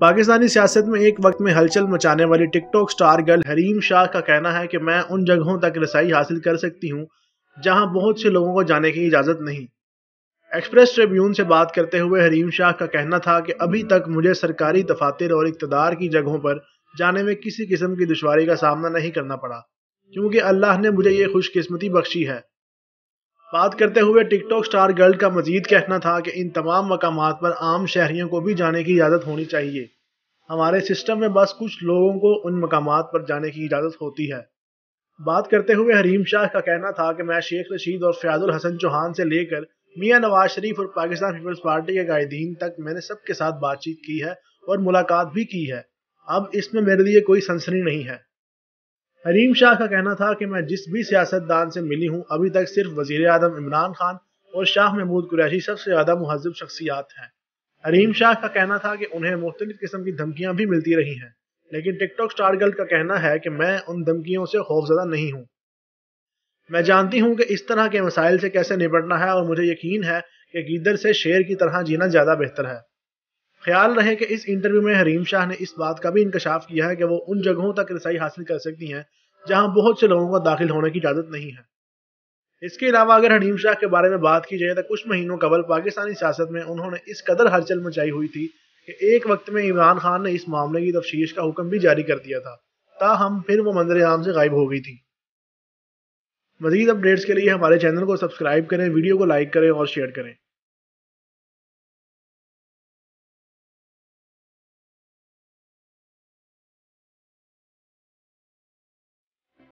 पाकिस्तानी सियासत में एक वक्त में हलचल मचाने वाली TikTok star girl Hareem Shah का कहना है कि मैं उन जगहों तक रसाई हासिल कर सकती हूँ जहाँ बहुत से लोगों को जाने की इजाज़त नहीं। एक्सप्रेस ट्रिब्यून से बात करते हुए हरीम शाह का कहना था कि अभी तक मुझे सरकारी दफातर और इक़्तिदार की जगहों पर जाने में किसी किस्म की दुश्वारी का सामना नहीं करना पड़ा, क्योंकि अल्लाह ने मुझे ये खुशकिस्मती बख्शी है। बात करते हुए टिकटॉक स्टार गर्ल का मजीद कहना था कि इन तमाम मकामात पर आम शहरियों को भी जाने की इजाज़त होनी चाहिए। हमारे सिस्टम में बस कुछ लोगों को उन मकामात पर जाने की इजाज़त होती है। बात करते हुए हरीम शाह का कहना था कि मैं शेख रशीद और फ्याजुल हसन चौहान से लेकर मियां नवाज शरीफ और पाकिस्तान पीपल्स पार्टी के कायदीन तक मैंने सबके साथ बातचीत की है और मुलाकात भी की है। अब इसमें मेरे लिए कोई सनसनी नहीं है। हरीम शाह का कहना था कि मैं जिस भी सियासतदान से मिली हूँ, अभी तक सिर्फ वजीर आजम इमरान खान और शाह महमूद कुरैशी सबसे ज़्यादा मुहज़्ज़ब शख्सियात हैं। हरीम शाह का कहना था कि उन्हें मुख्तलिफ किस्म की धमकियाँ भी मिलती रही हैं, लेकिन टिकटॉक स्टार गर्ल का कहना है कि मैं उन धमकियों से खौफजदा नहीं हूँ। मैं जानती हूँ कि इस तरह के मसाइल से कैसे निपटना है और मुझे यकीन है कि गीदड़ से शेर की तरह जीना ज़्यादा बेहतर है। ख्याल रहे कि इस इंटरव्यू में हरीम शाह ने इस बात का भी इंकशाफ किया है कि वो उन जगहों तक रसाई हासिल कर सकती हैं जहां बहुत से लोगों को दाखिल होने की इजाज़त नहीं है। इसके अलावा अगर हरीम शाह के बारे में बात की जाए तो कुछ महीनों कबल पाकिस्तानी सियासत में उन्होंने इस कदर हलचल मचाई हुई थी कि एक वक्त में इमरान खान ने इस मामले की तफ्तीश का हुक्म भी जारी कर दिया था, ताहम फिर वो मंजर-ए-आम से गायब हो गई थी। मज़ीद अपडेट्स के लिए हमारे चैनल को सब्सक्राइब करें, वीडियो को लाइक करें और शेयर करें।